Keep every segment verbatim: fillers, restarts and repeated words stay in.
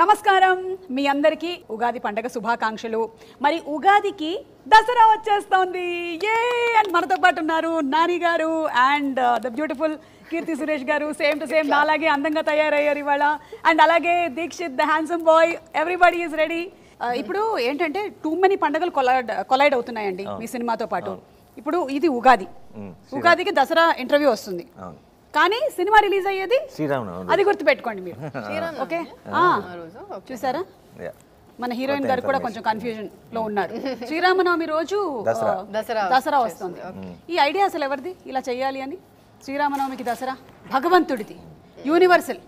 నమస్కారం మీ అందరికీ ఉగాది పండుగ శుభాకాంక్షలు. మరి ఉగాదికి దసరా వచ్చేస్తోంది. యే అండ్ మనతో పాటు ఉన్నారు నాని గారు and the beautiful Keerthy Suresh గారు. సేమ్ టు సేమ్ నాలాగే అందంగా తయారయ్యారు ఇవాళ. అండ్ అలాగే Dixit the handsome boy, everybody is ready. ఇప్పుడు ఏంటంటే టూ మెనీ పండుగలు కొలైడ్ కొలైడ్ అవుతున్నాయండి మీ సినిమాతో పాటు. ఇప్పుడు ఇది ఉగాది, ఉగాదికి దసరా ఇంటర్వ్యూ వస్తుంది, కానీ సినిమా రిలీజ్ అయ్యేది శ్రీరామనవమి. అది గుర్తుపెట్టుకోండి మీరు. ఓకే, చూసారా మన హీరోయిన్ గారు కూడా కొంచెం కన్ఫ్యూజన్ లో ఉన్నారు. శ్రీరామనవమి రోజు దసరా వస్తుంది. ఈ ఐడియా అసలు ఎవరిది ఇలా చేయాలి అని? శ్రీరామనవమికి దసరా భగవంతుడిది, యూనివర్సల్.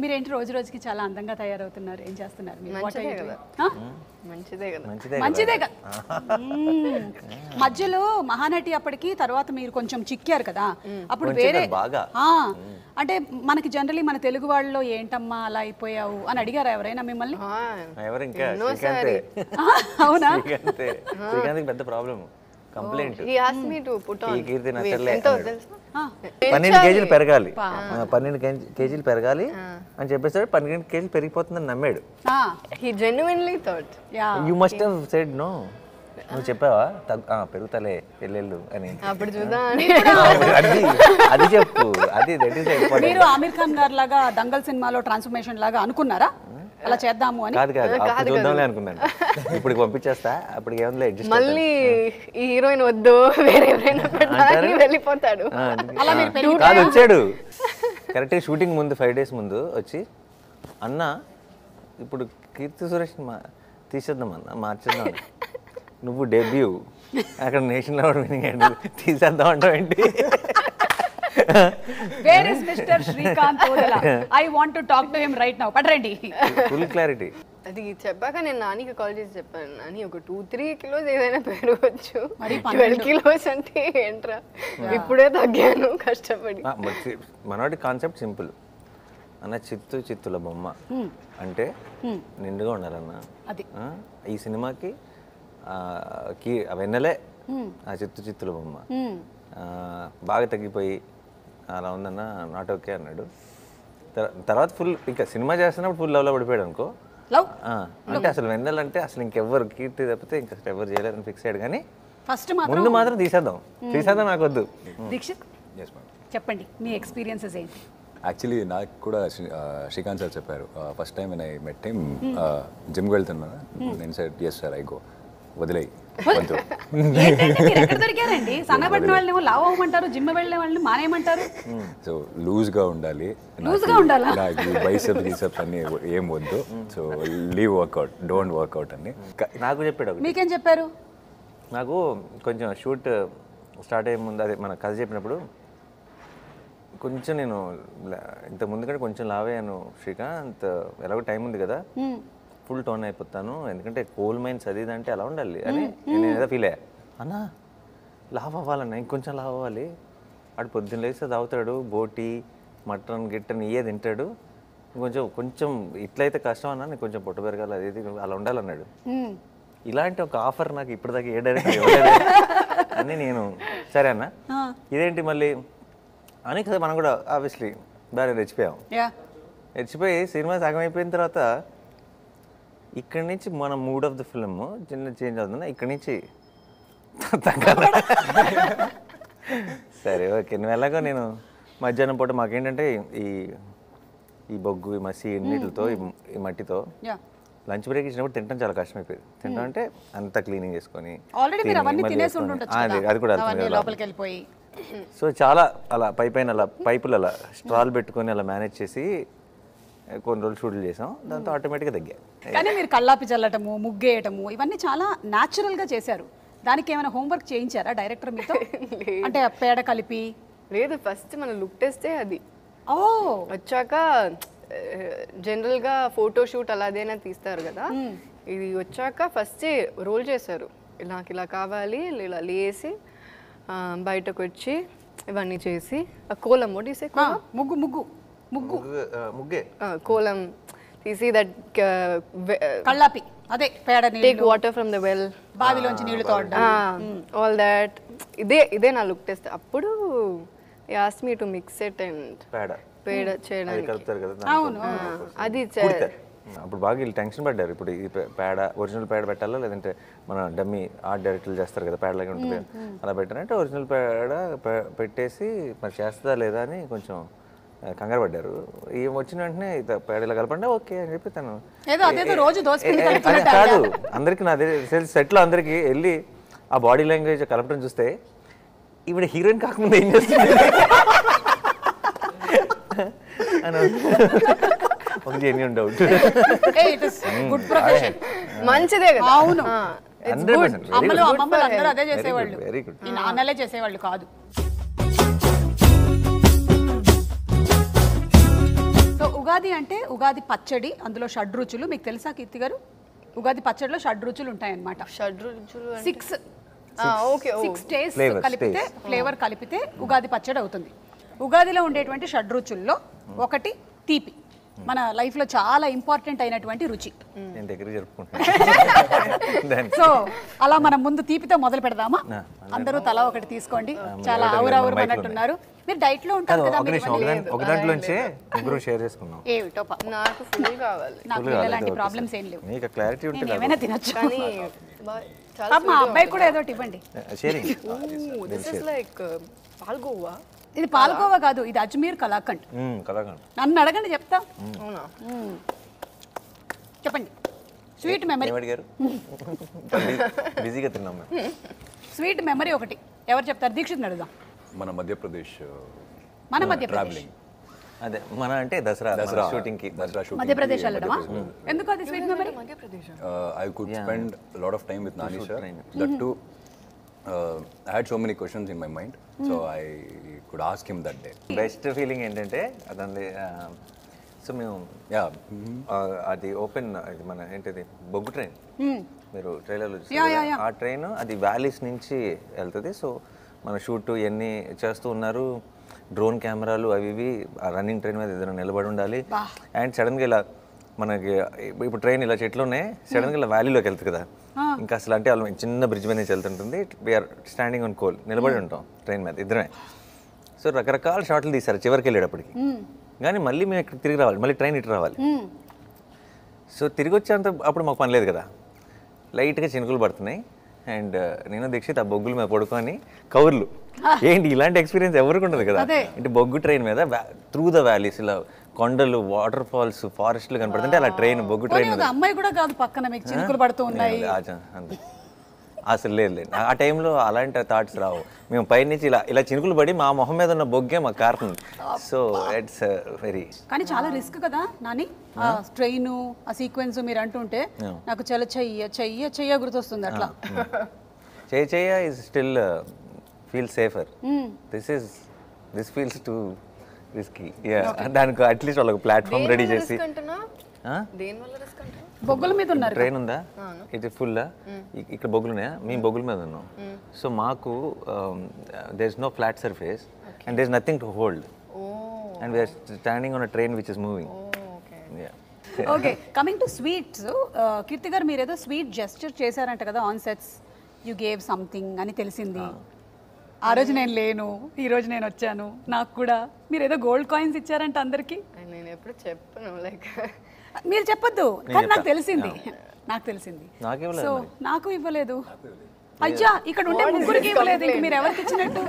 మీరేంటి రోజు రోజుకి చాలా అందంగా తయారవుతున్నారు, ఏం చేస్తున్నారు? మంచిదే కదా. మధ్యలో మహానటి అప్పటికి తర్వాత మీరు కొంచెం చిక్కారు కదా, అప్పుడు వేరే అంటే మనకి జనరలీ మన తెలుగు వాళ్ళలో ఏంటమ్మా అలా అయిపోయావు అని అడిగారా ఎవరైనా మిమ్మల్ని? అవునా? పెద్ద ప్రాబ్లం కంప్లైంట్. పన్నెండు కేజీలు పెరగాలి, పన్నెండు కేజీలు పెరగాలి అని చెప్పేసాడు. పన్నెండు కేజీలు పెరిగిపోతుందని నమ్మాడు. You must have said no. నువ్వు చెప్పావా పెరుగుతలే ఎల్లెళ్ళు అని? అప్పుడు చూద్దాం. అది చెప్పు. అది మీరు ఆమిర్ ఖాన్ గారు లాగా దంగల్ సినిమాలో ట్రాన్స్ఫర్మేషన్ లాగా అనుకున్నారా అలా చేద్దాము అని? కాదు కాదు, చూద్దాంలే అనుకున్నాను. ఇప్పుడు పంపించేస్తా, అప్పుడు ఏమన్నా మళ్ళీ ఈ హీరోయిన్ వద్దు వేరే ఎవరైనా వెళ్ళిపోతాడు. వచ్చాడు కరెక్ట్గా షూటింగ్ ముందు ఫైవ్ డేస్ ముందు వచ్చి, అన్న ఇప్పుడు కీర్తి సురేష్ మా తీసేద్దాం అన్న, మార్చేద్దాం, నువ్వు డెబ్యూ, అక్కడ నేషనల్ అవార్డు వినింగ్ అయ్యాడు, తీసేద్దాం అంటావు ఏంటి? Where is Mister Srikanth Odela? I want to talk to him right now. Padrendi. Full clarity. అది చెప్పాక నేను నానికి కాల్ చేసి చెప్పాను, నాని ఒక టూ త్రీ కిలోస్ ఏదైనా పెరగవచ్చు, ట్వెల్వ్ కిలోస్ అంటే ఏంట్రా, ఇప్పుడే తగ్గాను కష్టపడి. మనోడి కాన్సెప్ట్ సింపుల్ అన్న, చిత్తు చిత్తుల బొమ్మ అంటే నిండుగా ఉండాలన్న. ఈ సినిమాకి వెన్నెలే ఆ చిత్తు చిత్తుల బొమ్మ. బాగా తగ్గిపోయి అలా ఉందన్న, నాట్ ఓకే అన్నాడు. తర్వాత ఫుల్ ఇంకా సినిమా చేస్తున్నప్పుడు ఫుల్ లవ్లో పడిపోయాడు అనుకో. అంటే అసలు వెన్నెలంటే అసలు ఇంకెవ్వరు కీర్తి తప్పితే ఇంకా ఎవరు చేయలేదని ఫిక్స్ అయ్యాడు. కానీ ఫస్ట్ ముందు మాత్రం తీసేద్దాం తీసేద్దాం నాకు వద్దు. దీక్షిత్ చెప్పండి మీ ఎక్స్పీరియన్సెస్ ఏంటి? యాక్చువల్లీ నాకు కూడా శ్రీకాంత్ సార్ చెప్పారు, first time I met him, జిమ్కి వెళ్తున్నాను నేను. Sir yes sir I go, వదిలే వద్దు. దొరికారండి సన్నబడిన వాళ్ళేమో లావు అవ్వమంటారు, జిమ్ వెళ్ళే వాళ్ళని మానేయమంటారు. సో లూజ్గా ఉండాలి, లూజ్గా ఉండాలి, బైసెప్స్ గీసెప్స్ అన్ని ఏం వద్దు. So leave workout, don't workout అని నాకు చెప్పాడు. మీకేం చెప్పారు? నాకు కొంచెం షూట్ స్టార్ట్ అయ్యే ముందు అదే మన కథ చెప్పినప్పుడు కొంచెం నేను ఇంత ముందు కంటే కొంచెం లావయ్యాను శ్రీకాంత్, ఎలాగో టైం ఉంది కదా ఫుల్ టోన్ అయిపోతాను, ఎందుకంటే కోల్ మైన్స్ అది అంటే అలా ఉండాలి అని నేను ఏదో ఫీల్ అయ్యా. అన్న లావ్ అవ్వాలన్నా, ఇంకొంచెం లావ్ అవ్వాలి. వాడు పొద్దున్న లేస్తే తాగుతాడు, బోటి మటన్ గిట్టన్ ఇవే తింటాడు, ఇంకొంచెం కొంచెం ఇట్లయితే కష్టం అన్నా, నేను కొంచెం పొట్టు పెరగాలి, అది ఇది అలా ఉండాలన్నాడు. ఇలాంటి ఒక ఆఫర్ నాకు ఇప్పటిదాకా ఏ డైరెక్ట్ ఇవ్వలేదు అని నేను సరే అన్న ఇదేంటి మళ్ళీ అని కదా. మనం కూడా ఆబ్వియస్లీ బాగా రెచ్చిపోయాం. రెచ్చిపోయి సినిమా సగం అయిపోయిన తర్వాత ఇక్కడి నుంచి మన మూడ్ ఆఫ్ ద ఫిలిం చిన్న చేంజ్ అవుతుంది. ఇక్కడి నుంచి సరే ఓకే నువ్వు ఎలాగో, నేను మధ్యాహ్నం పూట మాకేంటంటే ఈ ఈ బొగ్గు ఈ మసి నీటితో ఈ మట్టితో లంచ్ బ్రేక్ ఇచ్చినప్పుడు తినడం చాలా కష్టం అయిపోయింది. తినడం అంటే అంత క్లీనింగ్ చేసుకొని అది కూడా వెళ్ళిపోయి, సో చాలా అలా పై పైన అలా పైపులు అలా స్ట్రాల్ పెట్టుకొని అలా మేనేజ్ చేసి కొన్ని రోజులు షూట్లు చేసాం. దాంతో ఆటోమేటిక్గా తగ్గా. కానీ మీరు కళ్ళాపి చల్లటము, ముగ్గేయటము ఇవన్నీ చాలా న్యాచురల్గా చేశారు. దానికి ఏమైనా హోంవర్క్ చేయించారా డైరెక్టర్ మీతో? అంటే పేడ కలిపి? లేదు, ఫస్ట్ మన లుక్ టెస్టే అది. ఓ వచ్చాక జనరల్గా ఫోటోషూట్ అలాదేనా తీస్తారు కదా, ఇది వచ్చాక ఫస్ట్ రోల్ చేశారు. నాకు ఇలా కావాలి, ఇలా లేసి బయటకు వచ్చి ఇవన్నీ చేసి కోలం ఒడిసే ముగ్గు ముగ్గు ముగ్గు ముగ్గే కోలం తీసి దట్ కళ్ళాపి అదే పేడ నీళ్ళు, take water from the well, బావిలోంచి నీళ్లు తోడడం, ఆల్ దట్ ఇదే ఇదే నా లుక్ టెస్ట్. అప్పుడు they asked me to mix it and పేడ పేడ చేయడానికి అది అప్పుడు బాగా వీళ్ళు టెన్షన్ పడ్డారు. ఇప్పుడు ఈ పేడ ఒరిజినల్ పేడ పెట్టాలా లేదంటే మన డమ్మీ ఆర్ట్ డైరెక్టర్లు చేస్తారు కదా పేడ లాగా ఉంటుంది అలా పెట్టారంటే ఒరిజినల్ పేడ పెట్టేసి మరి చేస్తుందా లేదా అని కొంచెం కంగారు పడ్డారు. ఏం వచ్చిన వెంటనే పేడలో కలపండి ఓకే అని చెప్పి తను కాదు అందరికి నా సెట్లో అందరికి వెళ్ళి ఆ బాడీ లాంగ్వేజ్ కలపడం చూస్తే ఈవిడ హీరోయిన్ కాకుండా ఏం చేస్తుంది మంచిదే కదా. అవును అమ్మలు అమ్మమ్మలు అందరూ అదే చేసేవాళ్ళు, ఈ నాన్నలే చేసేవాళ్ళు కాదు. సో ఉగాది అంటే ఉగాది పచ్చడి, అందులో షడ్రుచులు మీకు తెలుసా కీర్తి గారు? ఉగాది పచ్చడిలో షడ్రుచులు ఉంటాయన్నమాట. షడ్రుచులు సిక్స్ సిక్స్ టేస్ట్ కలిపితే ఫ్లేవర్ కలిపితే ఉగాది పచ్చడి అవుతుంది. ఉగాదిలో ఉండేటువంటి షడ్రుచుల్లో ఒకటి తీపి, మన లైఫ్ లో చాలా ఇంపార్టెంట్ అయినటువంటి రుచి. సో అలా మనం ముందు తీపితో మొదలు పెడదామా? అందరూ తలా ఒకటి తీసుకోండి. చాలా ఆవురావురు అన్నట్టున్నారు. మీరు డైట్ లో ఉంటారు కదా, అలాంటి ప్రాబ్లమ్స్ ఏం లేవు, ఏమైనా తినచ్చు. మా అబ్బాయి కూడా ఏదో ఇవ్వండి. ఇది పాలకోవా కాదు, ఇది అజ్మీర్ కలాఖండ్. నన్ను అడగండి చెప్తా. చెప్పండి స్వీట్ మెమరీ. స్వీట్ మెమరీ ఒకటి ఎవరు చెప్తారు? దీక్షిత్ అడుగుదాం. మన మధ్యప్రదేశ్ మన మధ్యప్రదేశ్ అదే మన అంటే దసరా దసరా షూటింగ్ కి దసరా షూటింగ్ మధ్యప్రదేశ్ వెళ్ళడమా? ఎందుకు అది sweet memory? I could spend lot of time with Nani sir. That too Uh, I had so many questions in my mind, mm. so I could ask him that day. Best feeling ఏంటంటే అదండి. So మేము yeah అది open ఇది మన ఏంటిది బొగ్గు train, మీరు ట్రైలర్లో ఆ ట్రైన్ అది వ్యాలీస్ నుంచి వెళ్తుంది. సో మన షూట్ ఇవన్నీ చేస్తూ ఉన్నారు, డ్రోన్ కెమెరాలు అవి ఇవి రన్నింగ్ ట్రైన్ మీద ఏదైనా నిలబడి ఉండాలి. అండ్ సడన్గా ఇలా మనకి ఇప్పుడు ట్రైన్ ఇలా చెట్లున్నాయి, సడన్గా ఇలా వ్యాలీలోకి వెళ్తుంది కదా, ఇంకా అసలు అంటే వాళ్ళు చిన్న బ్రిడ్జ్ మీద నుంచి వెళ్తుంటుంది. వీఆర్ స్టాండింగ్ ఆన్ కోల్, నిలబడి ఉంటాం ట్రైన్ మీద ఇద్దరమే. సో రకరకాల షాట్లు తీశారు చివరికి వెళ్ళేటప్పటికి, కానీ మళ్ళీ మేము ఇక్కడ తిరిగి రావాలి, మళ్ళీ ట్రైన్ ఇటు రావాలి. సో తిరిగి వచ్చేంత అప్పుడు మాకు పని లేదు కదా, లైట్గా చినుకులు పడుతున్నాయి. అండ్ నేను దీక్షిత్ ఆ బొగ్గుల మీద పడుకొని కవర్లు ఏంటి ఇలాంటి ఎక్స్పీరియన్స్ ఎవరికి ఉండదు కదా, అంటే బొగ్గు ట్రైన్ మీద త్రూ ద వ్యాలీస్ ఇలా కొండలు వాటర్ ఫాల్స్ ఫారెస్ట్లు కనపడుతుంటే అలా ట్రైన్ బొగ్గు ట్రైన్. అమ్మాయి కూడా కాదు పక్కన మీకు చినుకులు పడుతూ ఉన్నాయి అసలు లేదు లేదు ఆ టైంలో అలాంటి థాట్స్ రావు. మేము పైనుంచి ఇలా ఇలా చినుకులు పడి మా మొహం మీద ఉన్న బొగ్గే మాకు కారుతుంది. సో ఇట్స్ వెరీ కానీ చాలా రిస్క్ కదా నాని ట్రైన్ ఆ సీక్వెన్స్ మీరు అంటుంటే నాకు చాలా చెయ్య చెయ్య చెయ్య గుర్తొస్తుంది. అట్లా చెయ్య చెయ్య is still feel safer. This is this feels too risky. Yeah దానికి అట్లీస్ట్ వాళ్ళకి ప్లాట్ఫామ్ రెడీ చేసి బొగ్గుల మీద ఉన్నారు. ట్రైన్ ఉందా ఇది ఫుల్ ఇక్కడ బొగ్గులున్నాయా మేము బొగ్గుల మీద ఉన్నాం. సో మాకు there is no flat surface and there is nothing to hold and we are standing on a train which is moving. Okay coming to sweets Keerthy గారు మీరు ఏదో స్వీట్ జెస్చర్ చేశారంట కదా on sets, you gave something అని తెలిసింది. ఆ రోజు నేను లేను, ఈ రోజు నేను వచ్చాను, నాకు కూడా మీరు ఏదో గోల్డ్ కాయిన్స్ ఇచ్చారంట అందరికి. నేను ఎప్పుడు చెప్పను లైక్ మీరు చెప్పొద్దు కానీ నాకు తెలిసింది నాకు తెలిసింది సో నాకు ఇవ్వలేదు. అయ్యా ఇక్కడ ఉండే ముగ్గురికి ఇవ్వలేదు, ఇంక మీరు ఎవరికి ఇచ్చినట్టు?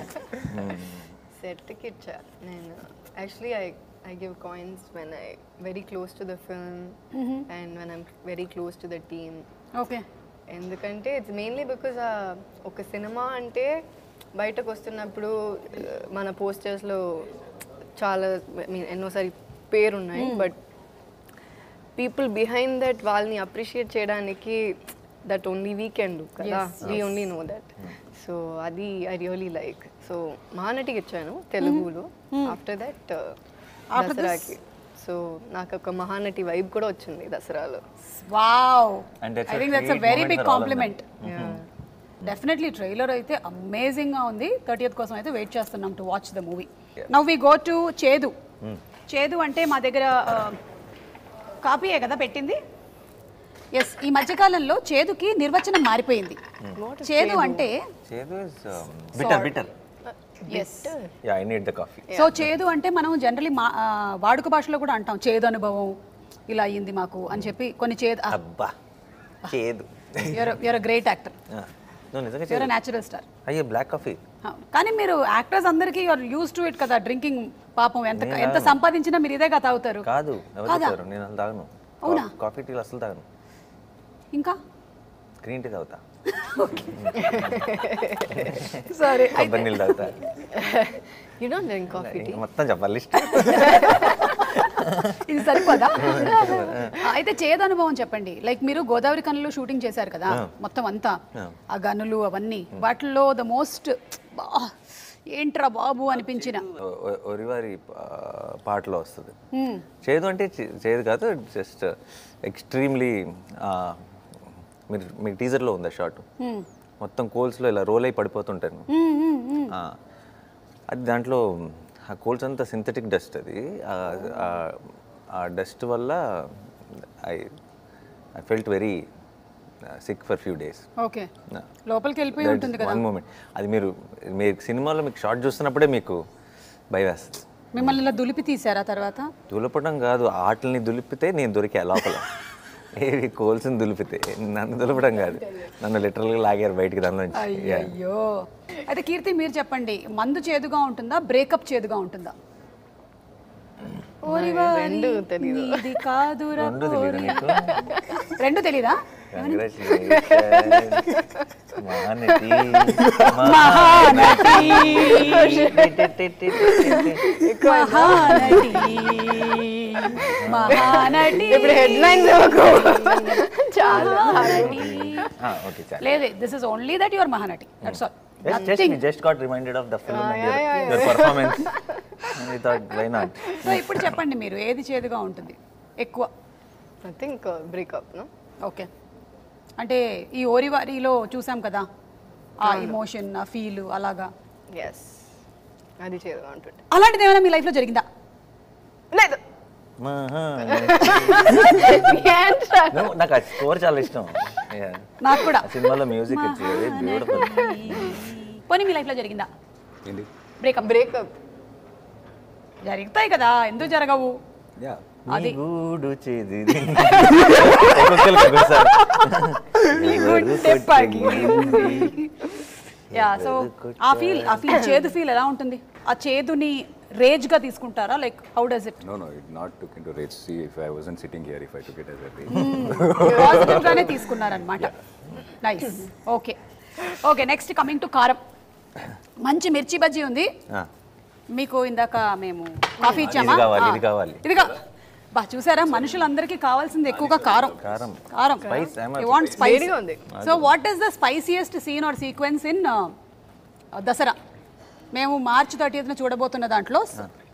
సెట్కి ఇచ్చారు. నేను actually I I give coins when I very close to the film mm-hmm. and when I'm very close to the team. Okay. ఎందుకంటే it's mainly because ఒక సినిమా అంటే బయటకు వస్తున్నప్పుడు మన పోస్టర్స్లో చాలా మీన్ ఎన్నోసారి పేరున్నాయి, బట్ పీపుల్ బిహైండ్ దట్ వాళ్ళని అప్రిషియేట్ చేయడానికి that only we can do కదా, we only know that. So అది ఐ రియలీ లైక్. సో మహానటికి ఇచ్చాను తెలుగులో, ఆఫ్టర్ దట్ దసరాకి. సో నాకు ఒక మహానటి వైబ్ కూడా వచ్చింది దసరాలో. Wow I think that's a very big compliment. Definitely trailer అయితే అమేజింగ్గా ఉంది. థర్టీయత్ కోసం అయితే వెయిట్ చేస్తున్నాం to watch the movie. Now we go to చేదు. చేదు అంటే మా దగ్గర కాపీయే కదా పెట్టింది. ఎస్ ఈ మధ్యకాలంలో చేదుకి నిర్వచనం మారిపోయింది. చేదు అంటే సో చేదు అంటే మనం జనరలీ వాడుక భాషలో కూడా అంటాం చేదు అనుభవం, ఇలా అయ్యింది మాకు అని చెప్పి కొన్ని చేదు. అబ్బా చేదు. You're you're a great actor. No నిజంగా యూఆర్ అ నేచురల్ స్టార్. అయ్యే బ్లాక్ కాఫీ. కానీ మీరు యాక్టర్స్ అందరికీ యూఆర్ యూజ్డ్ టు ఇట్ కదా డ్రింకింగ్. పాపం ఎంత ఎంత సంపాదించినా మీరు ఇదే కదా తాగుతారు. కాదు తాగుతారు, నేను అలా తాగను. అవునా? కాఫీ టీలు అసలు తాగను. ఇంకా గ్రీన్ టీ తాగుతా. సారీ కొబ్బరి నీళ్ళు తాగుతా. You don't drink coffee tea. మొత్తం చెప్పాలి లిస్ట్. ఇది సరిపోదా? అయితే చేదు అనుభవం చెప్పండి. లైక్ మీరు గోదావరి కనులు షూటింగ్ చేశారు కదా మొత్తం అంతా, ఆ గనులు అవన్నీ, వాటిల్లో ద మోస్ట్ ఏంట్రా బాబు అనిపించిన ఒరివారి పాటలో వస్తుంది. చేదు అంటే చేదు కాదు, జస్ట్ ఎక్స్ట్రీమ్లీ. మీరు మీ టీజర్లో ఉంది షార్ట్, మొత్తం కోల్స్లో ఇలా రోల్ అయి పడిపోతుంటాను. అది దాంట్లో ఆ కోల్స్ అంతా సింథటిక్ డస్ట్, అది ఆ డస్ట్ వల్ల I I felt very sick for few days. Okay, లోపలికి వెళ్ళిపోయి ఉంటుంది కదా వన్ మూమెంట్. అది మీరు మీ సినిమాలో మీకు షార్ట్ చూస్తున్నప్పుడే మీకు భయం వేస్తుంది. మిమ్మల్ని ఇలా దులిపి తీసారా తర్వాత? దులపడం కాదు, ఆటల్ని దులిపితే నేను దొరికా లోపల. ఏవి కోల్స్ని దులిపితే, నన్ను దులపడం కాదు, నన్ను లిటరల్గా లాగారు బయటికి దానిలో. అయ్యో. అయితే కీర్తి మీరు చెప్పండి, మందు చేదుగా ఉంటుందా, బ్రేకప్ చేదుగా ఉంటుందా? రెండు తెలీదా? This is only that you are Mahanati. That's all. Yes, just, we just got reminded of the film ah, and your, yeah, yeah, your yeah. performance. And we thought, why not? So, ఇప్పుడు చెప్పండి మీరు ఏది చేదుగా ఉంటుంది ఎక్కువ? I think uh, breakup, no? Okay. అంటే ఈ ఓరివారిలో చూసాం కదా ఆ ఎమోషన్, ఆ ఫీల్ అలాగా. Yes. అది చేదుగా ఉంటుంది. అలాంటిది ఏమైనా మీ లైఫ్ లో జరిగిందా? లేదు. నాకు ఆ స్కోర్ చాలా ఇష్టం. నాకు కూడా సినిమాలో మ్యూజిక్ ఇచ్చేది బ్యూటిఫుల్. పోనీ మీ లైఫ్ లో జరిగిందా? బ్రేకప్. బ్రేకప్ జరుగుతాయి కదా, ఎందుకు జరగవు? అది గూడు చేది యా. సో ఆ ఫీల్, ఆ ఫీల్ చేదు ఫీల్ ఎలా ఉంటుంది? ఆ చేదుని rage ga తీసుకుంటారా? Like how does it? No no it not took into rage. See, if I wasn't sitting here, if I took it as a rage. Positive గానే తీసుకున్నారు అన్నమాట. Nice. Okay okay. Next coming to కారం. మంచి మిర్చి బజ్జీ ఉంది మీకు, ఇందాక మేము కాఫీ ఇచ్చామా? ఇది కావాలి, ఇది కావాలి. బా చూసారా, మనుషులందరికీ కావాల్సింది ఎక్కువగా కారం. కారం వాంట్ స్పైసీ ఉంది. So what is the spiciest scene or sequence in Dasara? మేము మార్చి థర్టీయత్ చూడబోతున్న దాంట్లో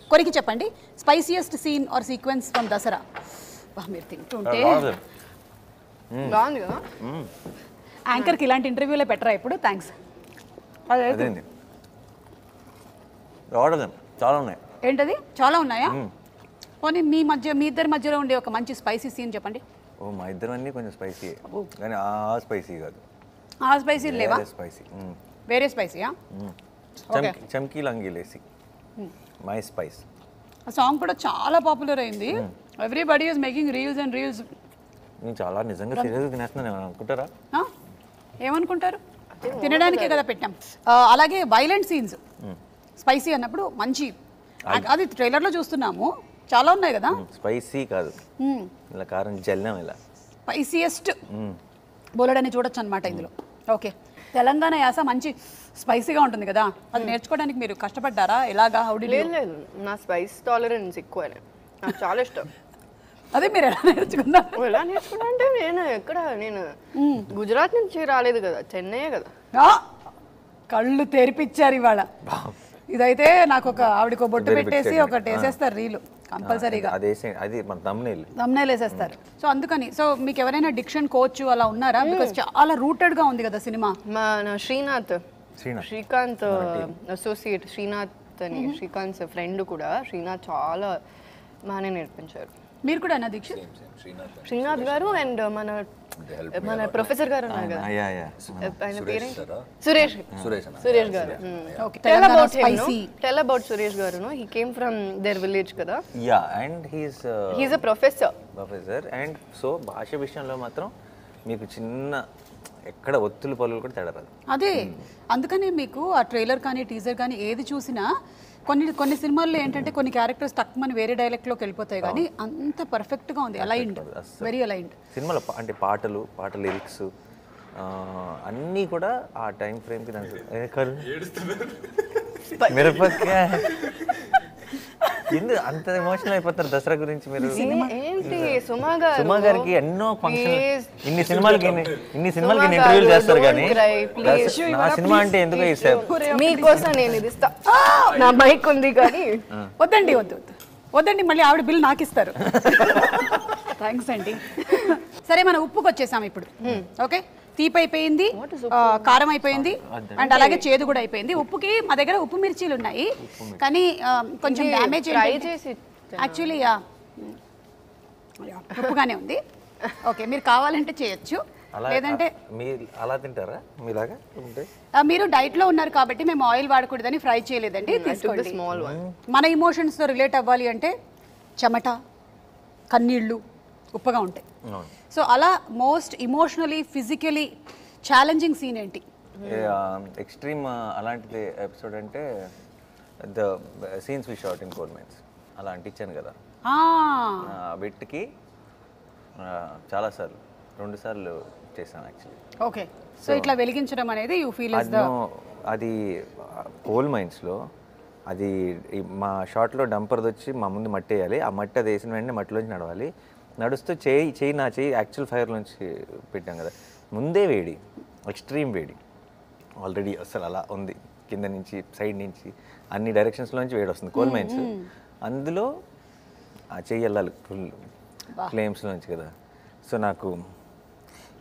కొరికి చెప్పండి spiciest scene or sequence from Dasara. మీరు తింటుంటే యాంకర్కి ఇలాంటి ఇంటర్వ్యూలో పెట్టరా ఇప్పుడు? థ్యాంక్స్. ఏంటది చాలా ఉన్నాయా? పోనీ మీ మధ్య, మీ ఇద్దరి మధ్యలో ఉండే ఒక మంచి స్పైసీ సీన్ చెప్పండి. ఓ మా ఇద్దరు అన్నీ కొంచెం స్పైసీ, కానీ ఆ స్పైసీ కాదు. ఆ స్పైసీ లేవా? స్పైసీ వేరే స్పైసీయా? చమ్కీ లంగీలేసి మై స్పైస్. ఆ సాంగ్ కూడా చాలా పాపులర్ అయింది. Everybody is making reels and reels. నేను చాలా నిజంగా సీరియస్గా తినేస్తున్నాను అనుకుంటారా? ఏమనుకుంటారు? తినడానికే కదా పెట్టాం. అలాగే వైలెంట్ సీన్స్ స్పైసీ అన్నప్పుడు మంచి, అది ట్రైలర్లో చూస్తున్నాము, చాలా ఉన్నాయి కదా. స్పైసీ కాదు ఇలా కారం జల్లం, ఇలా స్పైసీయెస్ట్ బోలెడని చూడొచ్చు అనమాట ఇందులో. ఓకే. తెలంగాణ యాస మంచి స్పైసీగా ఉంటుంది కదా, అది నేర్చుకోవడానికి మీరు కష్టపడ్డారా? ఎలాగా? How D you? లేదు, నా స్పైస్ టాలరెన్స్ ఎక్కువనే, నాకు చాలా ఇష్టం. అదే మీరు ఎలా నేర్చుకున్నారు? ఎలా నేర్చుకున్నా అంటే నేను ఎక్కడ, నేను గుజరాత్ నుంచి రాలేదు కదా, చెన్నై కదా. కళ్ళు తెరిపించారు ఇవాళ. ఇదైతే నాకు ఒక ఆవిడకు బొట్టు పెట్టేసి ఒకటి వేసేస్తారు రీలు కంపల్సరీగా, థంబ్నైల్ వేసేస్తారు. సో అందుకని. సో మీకు ఎవరైనా డిక్షన్ కోచ్ అలా ఉన్నారా? బికాస్ చాలా రూటెడ్ గా ఉంది కదా సినిమా. మన శ్రీనాథ్, శ్రీకాంత్ అసోసియేట్ శ్రీనాథ్ అని, శ్రీకాంత్ ఫ్రెండ్ కూడా, శ్రీనాథ్ చాలా బాగానే నేర్పించారు. మీరు కూడా అన్న దీక్ష? శ్రీనాథ్ గారు అండ్ మన మన ప్రొఫెసర్ గారు ఉన్నారు కదా యా యా ఆయన పేరు సురేష్ సురేష్ సురేష్ గారు okay tell about spicy tell about Suresh గారు he came from there village కదా yeah and he is he is a professor professor and so భాష విషయంలో మాత్రం మీకు చిన్న ఎక్కడ ఒత్తులు పలులు కూడా తేడా రాదు అదే అందుకనే మీకు ఆ ట్రైలర్ కానీ టీజర్ కానీ ఏది చూసినా కొన్ని కొన్ని సినిమాల్లో ఏంటంటే కొన్ని క్యారెక్టర్స్ తక్కువ మన వేరే డైలెక్ట్లోకి వెళ్ళిపోతాయి కానీ అంత పర్ఫెక్ట్గా ఉంది అలైన్డ్ వెరీ అలైన్డ్ సినిమాలో అంటే పాటలు పాట లిరిక్స్ అన్నీ కూడా ఆ టైం ఫ్రేమ్కి ఎందుకు అంత ఎమోషనల్ అయిపోతారు దసరా గురించి మీరు సుమా గారికి ఎన్నో ఫంక్షన్ ఇన్ని సినిమాలకి ఇన్ని సినిమాలకి ఇంటర్వ్యూలు చేస్తారు కానీ నా సినిమా అంటే ఎందుకు ఇస్తారు మీకోసం నేను ఇది ఇస్తా నా మైక్ ఉంది కానీ వద్దండి వద్దు వద్దండి మళ్ళీ ఆవిడ బిల్ నాకు ఇస్తారు థ్యాంక్స్ అండి సరే మనం ఉప్పుకి వచ్చేసాం ఇప్పుడు ఓకే తీపి అయిపోయింది కారం అయిపోయింది అండ్ అలాగే చేదు కూడా అయిపోయింది ఉప్పుకి మా దగ్గర ఉప్పు మిర్చీలు ఉన్నాయి కానీ కొంచెం డ్యామేజ్ యాక్చువల్లీ ఉప్పుగానే ఉంది ఓకే మీరు కావాలంటే చేయొచ్చు లేదంటే అలా తింటారా మీలాగా మీరు డైట్ లో ఉన్నారు కాబట్టి మేము ఆయిల్ వాడకూడదని ఫ్రై చేయలేదండి తీసుకోండి మన ఇమోషన్స్ తో రిలేట్ అవ్వాలి అంటే చెమట కన్నీళ్ళు ఉప్పగా ఉంటాయి సో అలా most emotionally physically challenging scene ఏంటి ఎక్స్ట్రీమ్ అలాంటిది ఎపిసోడ్ అంటే the scenes we shot in coal mines అలా అంటించాను కదా వీటికి చాలాసార్లు రెండు సార్లు చేశాను యాక్చువల్లీ ఓకే సో ఇట్లా వెలిగించడం అనేది యూ ఫీల్ ఇస్ ద అది కోల్ మైన్స్లో అది మా షాట్లో డంపర్ది వచ్చి మా ముందు మట్టి వేయాలి ఆ మట్టి అది వేసిన వెంటనే మట్టిలోంచి నడవాలి నడుస్తూ చేయి చేయి నా చేయి యాక్చువల్ ఫైర్లోంచి పెట్టాం కదా ముందే వేడి ఎక్స్ట్రీమ్ వేడి ఆల్రెడీ అసలు అలా ఉంది కింద నుంచి సైడ్ నుంచి అన్ని డైరెక్షన్స్లోంచి వేడి వస్తుంది కోల్ మైన్స్ అందులో ఆ చేయి వెళ్ళాలి ఫుల్ ఫ్లేమ్స్లోంచి కదా సో నాకు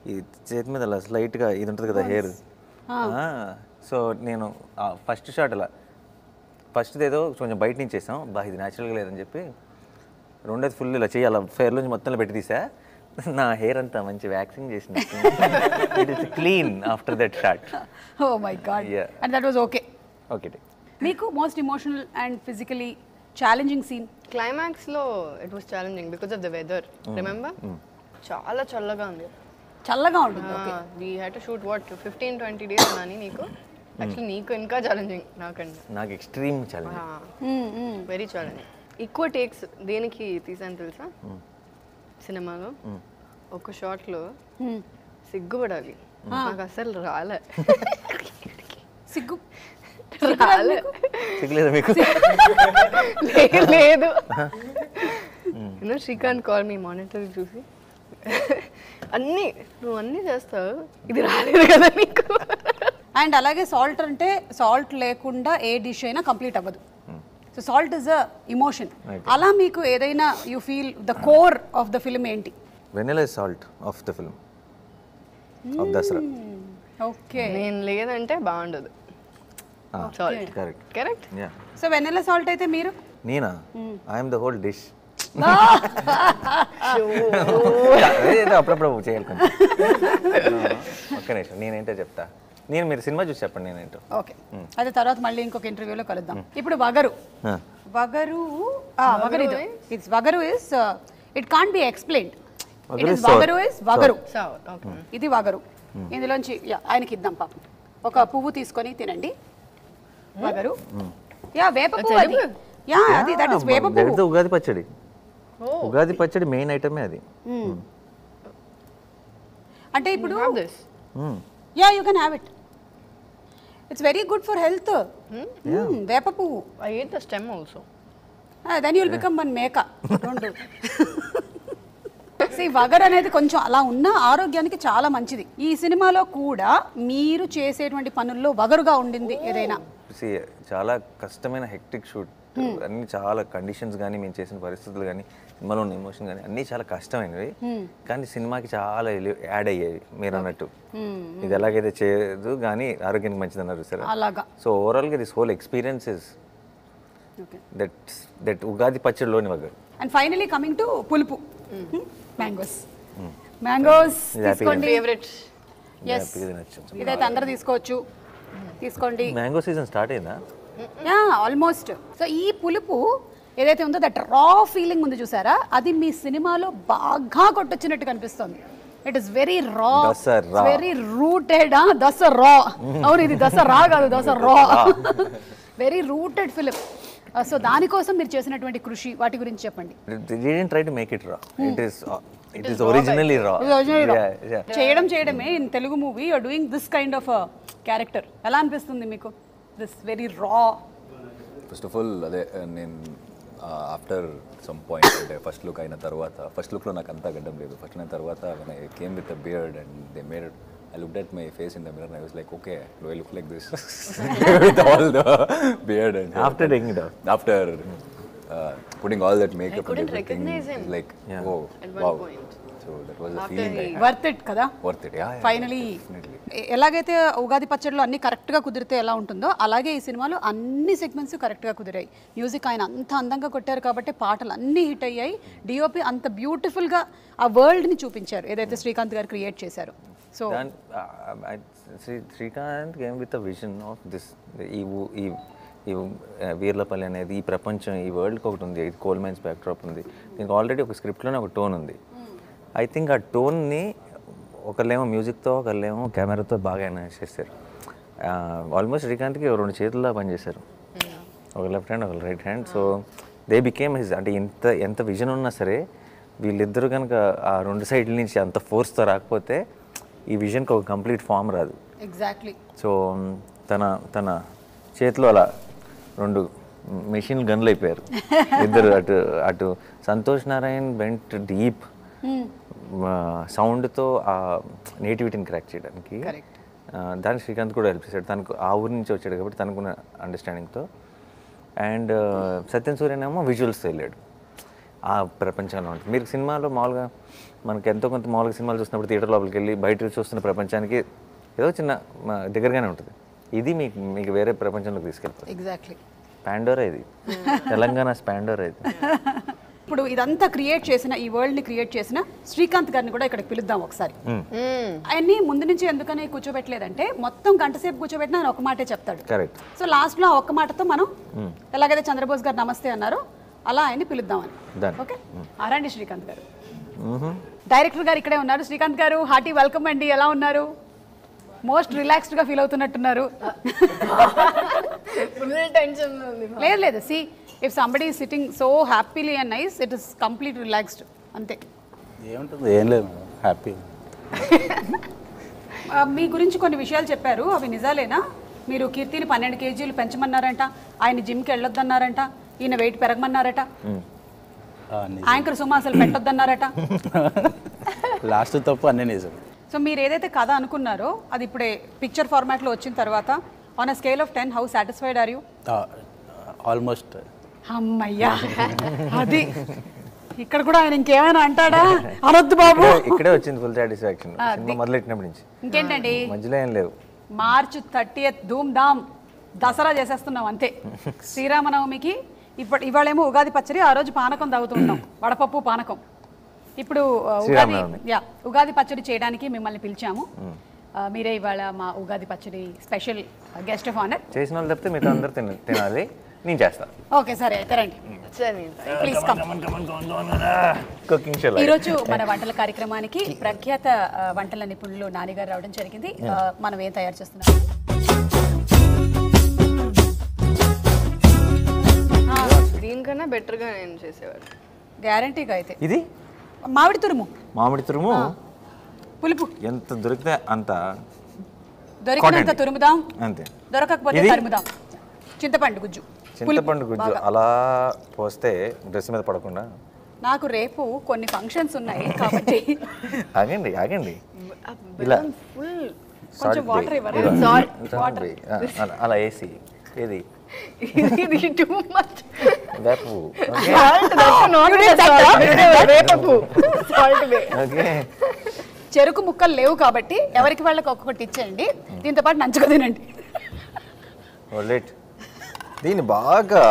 ఈ చేతి మీద అలా లైట్గా ఇది ఉంటుంది కదా హెయిర్ సో నేను ఫస్ట్ షాట్ అలా ఫస్ట్ది ఏదో కొంచెం బయట నుంచి చేసాం బా ఇది న్యాచురల్గా లేదని చెప్పి రెండోది ఫుల్ ఇలా చేయి అలా ఫెయిర్ నుంచి మొత్తంలో పెట్టి తీసా నా హెయిర్ అంతా మంచి వ్యాక్సింగ్ చేసిన it is clean after that shot oh my god and that was okay okay మీకు most emotional and physically challenging scene climax లో it was challenging because of the weather remember చాలా చల్లగా ఉంది చల్లగా ఉంటుంది okay we had to shoot what fifteen twenty days Nani నీకు actually నీకు ఇంకా ఛాలెంజింగ్ నాకంటే నాకు ఎక్స్ట్రీమ్ ఛాలెంజింగ్ వెరీ ఛాలెంజింగ్ ఎక్కువ టేక్స్ దేనికి తీసాను తెలుసా సినిమాలో ఒక షాట్లో సిగ్గుపడాలి నాకు అసలు రాలే సిగ్గు రాలే లేదు శ్రీకాంత్ కాల్ మీ మానిటర్ చూసి అన్నీ నువ్వు అన్నీ చేస్తావు ఇది రాలేదు కదా నీకు అండ్ అలాగే సాల్ట్ అంటే సాల్ట్ లేకుండా ఏ డిష్ అయినా కంప్లీట్ అవ్వదు so salt is a emotion అలా మీకు ఏదైనా you feel the core of the film ఏంటి vanilla salt of the film of Dasara okay నేను లేదంటే బాగుండదు salt correct correct yeah so vanilla salt అయితే మీరు నేనా I am the whole dish అప్పుడప్పుడు చేయాలి ఒక్క నిమిషం నేనేంటో చెప్తా నేను మీరు సినిమా చూసి చెప్పండి నేనేంటో ఓకే అదే తర్వాత మళ్ళీ ఇంకొక ఇంటర్వ్యూలో కలుద్దాం ఇప్పుడు వగరు వగరు వగరు ఇట్స్ వగరు is it can't be explained it is వగరు ఇస్ వగరు ఇది వగరు ఇందులోంచి ఆయనకి ఇద్దాం పాపం ఒక పువ్వు తీసుకొని తినండి వగరు యా వేప పువ్వు అది యా అది దట్ ఇస్ వేప పువ్వు ఉగాది పచ్చడి ఉగాది పచ్చడి మెయిన్ ఐటమే అది అంటే ఇప్పుడు yeah you can have it It's very good for health. Hmm? Yeah. Mm, Vepa poo. I ate the stem also. Ah, then you'll yeah. become one meka. Don't do. See, vagar అనేది కొంచెం అలా ఉన్నా ఆరోగ్యానికి చాలా మంచిది. ఈ సినిమాలో కూడా మీరు చేసేటువంటి పనుల్లో వగరుగా ఉండింది ఏదైనా. See, చాలా కష్టమైన హెక్టిక్ షూట్. అన్ని చాలా కండిషన్స్ గానీ మేము చేసిన పరిస్థితులు గానీ సినిమాలో ఉన్న ఎమోషన్ గానీ అన్ని చాలా కష్టమైనవి కానీ సినిమాకి చాలా యాడ్ అయ్యేవి మీరు అన్నట్టు ఇది ఎలాగైతే చేయదు కానీ ఆరోగ్యానికి మంచిది అన్నారు సరే సో ఓవరాల్గా this whole experiences that that Ugadi పచ్చడిలోని వగరు అండ్ ఫైనలీ కమింగ్ టు పులుపు మ్యాంగోస్ mangoes తీసుకోండి ఫేవరెట్ yes ఇదైతే అందరూ తీసుకోవచ్చు తీసుకోండి mango season స్టార్ట్ అయ్యిందా yeah almost so ఈ పులుపు ఏదైతే ఉందో దట్ రా ఫీలింగ్ ఉంది చూసారా అది మీ సినిమాలో బాగా కొట్టొచ్చినట్టు కనిపిస్తుంది it is very raw it's very rooted ah dasara avunu idi dasara gaadu dasara very rooted film uh, so dani kosam meer chesinatvanti krushi vaati gurinchi cheppandi they didn't try to make it raw hmm. it is uh, it, it is, is originally raw, raw. Yeah, yeah. cheyadam cheyadame in Telugu movie you are doing this kind of a character ela anpistundi meeku this very raw first of all ade nen Uh, after some point, the first look I na tarvata. First look lo na kanta gaddam ledu. First na tarvata when I came with a beard and they made it. I looked at my face in the mirror and I was like, okay, do I look like this with all the beard and hair? After taking it off. After uh, putting all that makeup. I couldn't recognize him. Like, yeah. oh, at one wow. point. So that was a feeling. I had. Worth it, kada? Worth it, yeah. yeah Finally. Elagaithe Ugadi Pachadlo anni correct ga kudirthe ela untundo alage ee cinema lo anni segments correct ga kudirai. Music ayina anta andanga kottaru kabatti paatalu anni hit ayyayi. D O P anta beautiful ga aa world ni chupincharu edaithe Srikanth garu create chesaru. So then uh, I see Srikanth came with a vision of this ee ee ఈ వీర్లపల్లి అనేది ఈ ప్రపంచం ఈ వరల్డ్కి ఒకటి ఉంది ఇది coal mines back drop ఉంది దీనికి ఆల్రెడీ ఒక స్క్రిప్ట్లోనే ఒక టోన్ ఉంది ఐ థింక్ ఆ టోన్ని ఒకళ్ళేమో మ్యూజిక్తో ఒకళ్ళేమో కెమెరాతో బాగా ఎన్హాన్స్ చేశారు ఆల్మోస్ట్ శ్రీకాంత్కి రెండు చేతుల్లో పనిచేశారు ఒక లెఫ్ట్ హ్యాండ్ ఒక right hand so they became his అంటే ఇంత ఎంత విజన్ ఉన్నా సరే వీళ్ళిద్దరూ కనుక ఆ రెండు సైడ్ల నుంచి అంత ఫోర్స్తో రాకపోతే ఈ విజన్కి ఒక కంప్లీట్ ఫామ్ రాదు ఎగ్జాక్ట్లీ సో తన తన చేతిలో అలా రెండు మెషిన్ గన్లు అయిపోయారు ఇద్దరు అటు అటు సంతోష్ నారాయణ్ బెంట్ డీప్ సౌండ్తో ఆ నేటివిటీని క్రాక్ చేయడానికి దానికి శ్రీకాంత్ కూడా హెల్ప్ చేశాడు తనకు ఆ ఊరి నుంచి వచ్చాడు కాబట్టి తనకున్న అండర్స్టాండింగ్తో అండ్ సత్యన్ సూర్యన్ ఏమో విజువల్స్తో వెళ్ళాడు ఆ ప్రపంచంలో ఉంటుంది మీరు సినిమాలో మామూలుగా మనకు ఎంతో కొంత మామూలుగా సినిమాలు చూసినప్పుడు థియేటర్ లోపలికి వెళ్ళి బయట చూస్తున్న ప్రపంచానికి ఏదో చిన్న దగ్గరగానే ఉంటుంది ఇది మీకు మీకు వేరే ప్రపంచంలోకి తీసుకెళ్తారు ఎగ్జాక్ట్లీ పాండోరా ఇది తెలంగాణ స్పాండోరా ఇది ఇప్పుడు ఇదంతా క్రియేట్ చేసిన ఈ వరల్డ్ ని క్రియేట్ చేసిన శ్రీకాంత్ గారిని కూడా ఇక్కడికి పిలుద్దాం ఒకసారి ఆయన్ని ముందు నుంచి ఎందుకనే కూర్చోబెట్టలేదంటే మొత్తం గంటసేపు కూర్చోబెట్టిన ఆయన ఒక మాటే చెప్తాడు కరెక్ట్ సో లాస్ట్ లో ఒక్క మాటతో మనం ఎలాగైతే చంద్రబోస్ గారు నమస్తే అన్నారు అలా ఆయన్ని పిలుద్దామని ఓకే ఆరండి శ్రీకాంత్ గారు డైరెక్టర్ గారు ఇక్కడే ఉన్నారు శ్రీకాంత్ గారు హార్టీ వెల్కమ్ అండి ఎలా ఉన్నారు మోస్ట్ రిలాక్స్డ్ గా ఫీల్ అవుతున్నట్టున్నారు లేదు లేదు see if somebody is sitting so happily and nice it is complete relaxed అంతే ఏముంటుంది ఏం లేదు హ్యాపీ మీ గురించి కొన్ని విషయాలు చెప్పారు అవి నిజాలేనా మీరు కీర్తిని పన్నెండు కేజీలు పెంచమన్నారంట ఆయన జిమ్కి వెళ్ళొద్దన్నారంట ఈయన వెయిట్ పెరగమన్నారట యాంకర్ సుమ అసలు పెట్టొద్దన్నారట లాస్ట్ తప్పు అన్నీ నిజం సో మీరు ఏదైతే కథ అనుకున్నారో అది ఇప్పుడే పిక్చర్ ఫార్మాట్లో వచ్చిన తర్వాత on a scale of ten how satisfied are you almost అమ్మయ్యా అది ఇక్కడ కూడా ఆయన ఇంకేమైనా అంటాడా అనొద్దు బాబు ఇక్కడే వచ్చింది ఫుల్ సాటిస్ఫాక్షన్ సినిమా మొదలెట్టినప్పటి నుంచి ఇంకేంటండి మధ్యలో ఏం లేవు మార్చ్ థర్టీయత్ ధూమ్ ధామ్ దసరా చేసేస్తున్నాం అంతే శ్రీరామనవమికి ఇప్పుడు ఇవాళేమో ఉగాది పచ్చడి ఆ రోజు పానకం తాగుతూ ఉంటాం వడపప్పు పానకం ఇప్పుడు ఉగాది యా ఉగాది పచ్చడి చేయడానికి మిమ్మల్ని పిలిచాము మీరే ఇవాళ మా ఉగాది పచ్చడి స్పెషల్ గెస్ట్ ఆఫ్ ఆనర్ చేసిన వాళ్ళు తప్పితే మీరు అందరూ తినాలి నేను చేస్తాను ఓకే సరే అయితే రండి ప్లీజ్ కమ్ కుకింగ్ షో ఈరోజు మన వంటల కార్యక్రమానికి ప్రఖ్యాత వంటల నిపుణులు నాని గారు రావడం జరిగింది మనం ఏం తయారు చేస్తున్నాం దీనికన్నా బెటర్గా నేను చేసేవాడు గ్యారంటీగా అయితే ఇది మామిడి తురుము మామిడి తురుము పులుపు ఎంత దొరికితే అంత దొరికినంత తురుముదాం అంతే దొరకకపోతే తరుముదాం చింతపండు గుజ్జు చింతపండు గుజ్జు అలా పోస్తే డ్రెస్ మీద పడకుండా నాకు రేపు కొన్ని ఫంక్షన్స్ ఉన్నాయి కాబట్టి ఆగండి ఆగండి ఇలా ఫుల్ కొంచెం వాటర్ ఇవ్వండి వాటర్ అలా ఏసి ఏది ఇది too much that okay that not that salt way okay చెరుకు ముక్కలు లేవు కాబట్టి ఎవరికి వాళ్ళకి ఒక్కొక్కటి ఇచ్చేయండి దీంతో పాటు నంచుకు తినండి ఓలేట్ దీని బాగా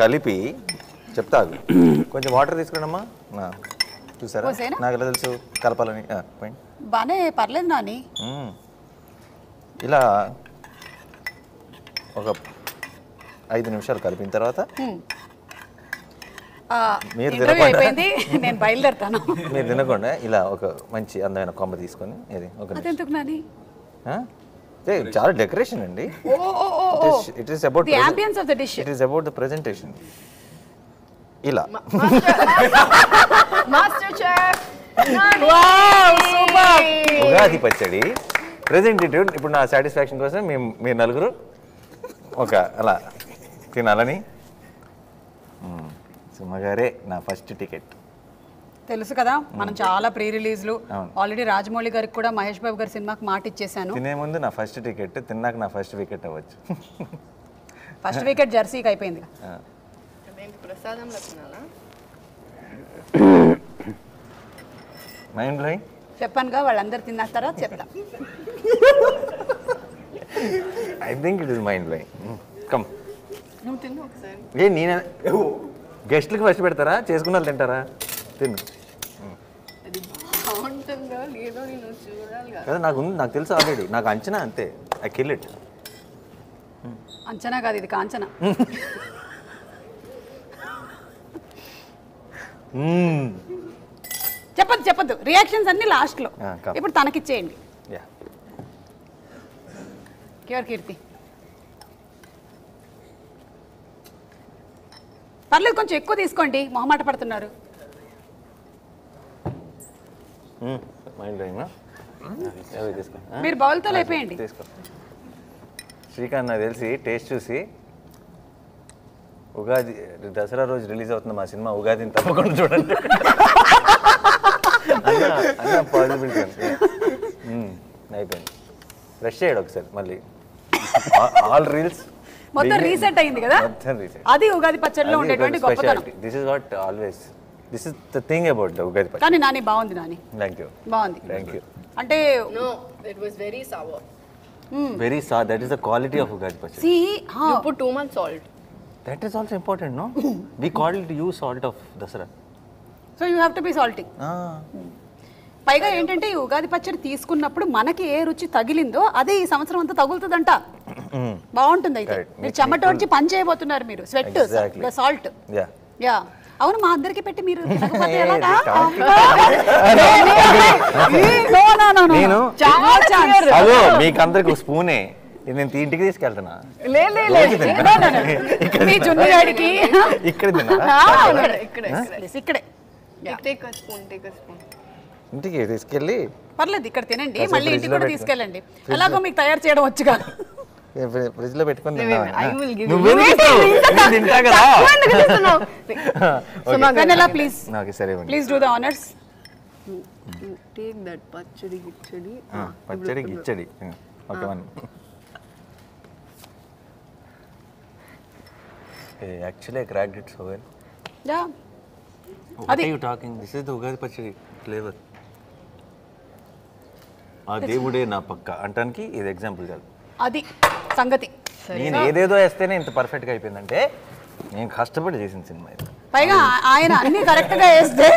కలిపి చెప్తాను కొంచెం వాటర్ తీసుకురానమ్మా చూసారా నాకు ఎలా తెలుసు కలపాలని పాయింట్ బానే పర్లేదు నాని ఇలా ఒక ఐదు నిమిషాలు కలిపిన తర్వాత మీరు తినకండి నేను బయలుదేరతాను మీరు తినకండి ఇలా ఒక మంచి అందమైన కొమ్మ తీసుకొని ఇది ఒక అదెందుకు నాని హ దే చాలా డెకరేషన్ అండి oh oh oh it is about the ambience of the dish it is about the presentation ఇలా master chef wow super Ugadi pachadi presentative ఇప్పుడు నా సాటిస్ఫాక్షన్ కోసం మేము మీ నలుగురు ఒక అలా తినాలని సుమగారే నా ఫస్ట్ టికెట్ తెలుసు కదా మనం చాలా ప్రీ రిలీజ్లు ఆల్రెడీ రాజమౌళి గారికి కూడా మహేష్ బాబు గారి సినిమాకి మాట ఇచ్చేసాను తినే ముందు నా ఫస్ట్ టికెట్ తిన్నాక నా ఫస్ట్ వికెట్ అవ్వచ్చు ఫస్ట్ వికెట్ జెర్సీకి అయిపోయింది చెప్పానుగా వాళ్ళందరూ తిన్న తర్వాత చెప్తా I think it is mind blowing come నువ్వు తిను ఒకసారి ఏ నేను గెస్ట్లకు ఫస్ట్ పెడతారా చేసుకున్న వాళ్ళు తింటారా తిను కదా నాకు నాకు తెలుసు ఆల్రెడీ నాకు అంచనా అంతే ఐ కిల్ ఇట్ అంచనా కాదు ఇది కాంచనా చెప్పదు చెప్పదు రియాక్షన్స్ అన్ని లాస్ట్లో ఇప్పుడు తనకిచ్చేయండి కీర్తి పర్లేదు కొంచెం ఎక్కువ తీసుకోండి మొహమాట పడుతున్నారు మీరు బౌల్తో లేపేయండి శ్రీకాంత్ నాకు తెలిసి టేస్ట్ చూసి ఉగాది దసరా రోజు రిలీజ్ అవుతుంది మా సినిమా ఉగాదిని తప్పకుండా చూడండి అయిపోయింది ఫ్రెష్ అయ్యాడు ఒకసారి మళ్ళీ ఆల్ రీల్స్ మొత్తం రీసెట్ అయింది కదా మొత్తం రీసెట్ అది ఉగాది పచ్చడిలో ఉండేటువంటి గొప్పతనం this is what always this is the thing about the Ugadi pachadi కానీ నాని బాగుంది నాని థాంక్యూ బాగుంది థాంక్యూ అంటే no it was very sour very sour that is the quality of Ugadi pachadi see హా you put too much salt that is also important no we called you salt of dasara so you have to be salty ah పైగా ఏంటంటే ఈ ఉగాది పచ్చడి తీసుకున్నప్పుడు మనకి ఏ రుచి తగిలిందో అదే ఈ సంవత్సరం అంతా తగులుతుందంట బాగుంటుంది అయితే మీరు చెమటోడ్చి పని చేయబోతున్నారు మీరు స్వెట్ సాల్ట్ అవును మా అందరికి పెట్టి మీరు స్పూనే నేను ఇంటికి తీసుకెళ్తున్నా ఇంటికి తీసుకెళ్ళి పర్లేదు ఇక్కడ తినండి మళ్ళీ ఇంటికి కూడా తీసుకెళ్ళండి ఎలాగో మీకు తయారు చేయడం వచ్చు కదా ఫ్రిడ్జ్ లో పెట్టుకుని పచ్చడి గిచ్చడి ఆ దేవుడే నా పక్క అంటానికి ఇది ఎగ్జాంపుల్ చాలు అది సంగతి నేను ఏదేదో వేస్తేనే ఇంత పర్ఫెక్ట్ గా అయిపోయిందంటే నేను కష్టపడి చేసిన సినిమా ఇది పైగా ఆయన అన్ని కరెక్ట్ గా వేస్తే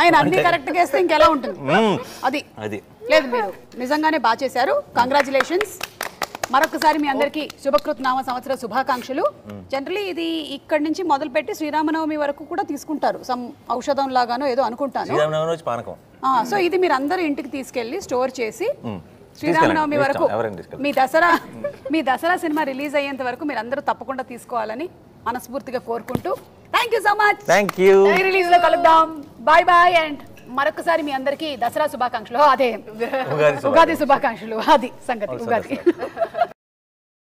ఆయన అన్ని కరెక్ట్ గా వేస్తే ఇంకెలా ఉంటుంది అది అది లేదు మీరు నిజంగానే బాగా చేశారు కంగ్రాచులేషన్స్ మరొకసారి మీ అందరికి శుభకృతనామ సంవత్సర శుభాకాంక్షలు జనరలీ ఇది ఇక్కడ నుంచి మొదలు పెట్టి శ్రీరామనవమి వరకు కూడా తీసుకుంటారు సమ్ ఔషధం లాగానో ఏదో అనుకుంటాను సో ఇది మీరు అందరు ఇంటికి తీసుకెళ్లి స్టోర్ చేసి శ్రీరామనవమి వరకు మీ దసరా మీ దసరా సినిమా రిలీజ్ అయ్యేంత వరకు మీరు అందరూ తప్పకుండా తీసుకోవాలని మనస్ఫూర్తిగా కోరుకుంటూ thank you so much thank you release లో కలుద్దాం బాయ్ బాయ్ అండ్ మరొకసారి మీ అందరికీ దసరా శుభాకాంక్షలు అదే ఉగాది శుభాకాంక్షలు అది సంగతి ఉగాది